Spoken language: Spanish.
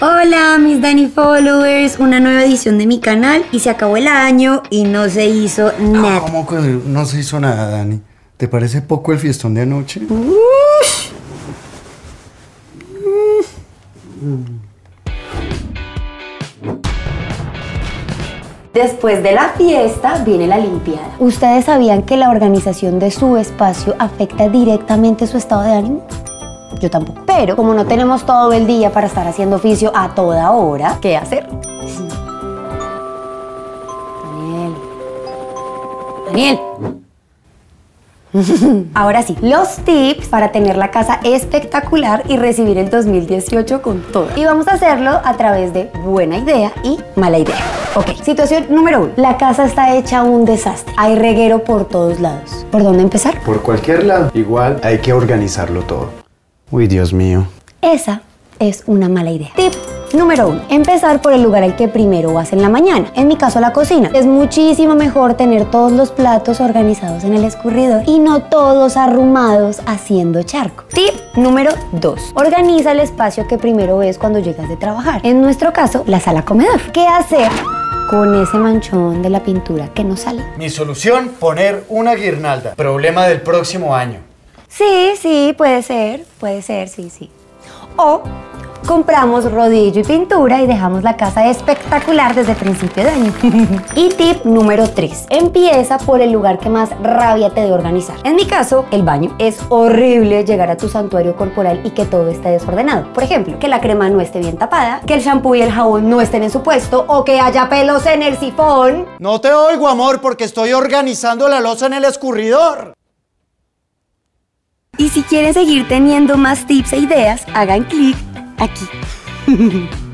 Hola mis Dani Followers, una nueva edición de mi canal y se acabó el año y no se hizo nada. ¿Cómo que no se hizo nada, Dani? ¿Te parece poco el fiestón de anoche? Ush. Después de la fiesta viene la limpiada. ¿Ustedes sabían que la organización de su espacio afecta directamente su estado de ánimo? Yo tampoco. Pero como no tenemos todo el día para estar haciendo oficio a toda hora, ¿qué hacer? Sí. Daniel. Ahora sí, los tips para tener la casa espectacular y recibir el 2018 con todo. Y vamos a hacerlo a través de buena idea y mala idea. Ok, situación número 1. La casa está hecha un desastre. Hay reguero por todos lados. ¿Por dónde empezar? Por cualquier lado. Igual hay que organizarlo todo. Uy, Dios mío. Esa es una mala idea. Tip número 1. Empezar por el lugar al que primero vas en la mañana. En mi caso, la cocina. Es muchísimo mejor tener todos los platos organizados en el escurridor y no todos arrumados haciendo charco. Tip número 2. Organiza el espacio que primero ves cuando llegas de trabajar. En nuestro caso, la sala comedor. ¿Qué hacer con ese manchón de la pintura que no sale? Mi solución, poner una guirnalda. Problema del próximo año. Sí, puede ser, sí. O compramos rodillo y pintura y dejamos la casa espectacular desde principio de año. Y tip número 3. Empieza por el lugar que más rabia te dé organizar. En mi caso, el baño. Es horrible llegar a tu santuario corporal y que todo esté desordenado. Por ejemplo, que la crema no esté bien tapada, que el shampoo y el jabón no estén en su puesto o que haya pelos en el sifón. No te oigo, amor, porque estoy organizando la loza en el escurridor. Y si quieren seguir teniendo más tips e ideas, hagan clic aquí.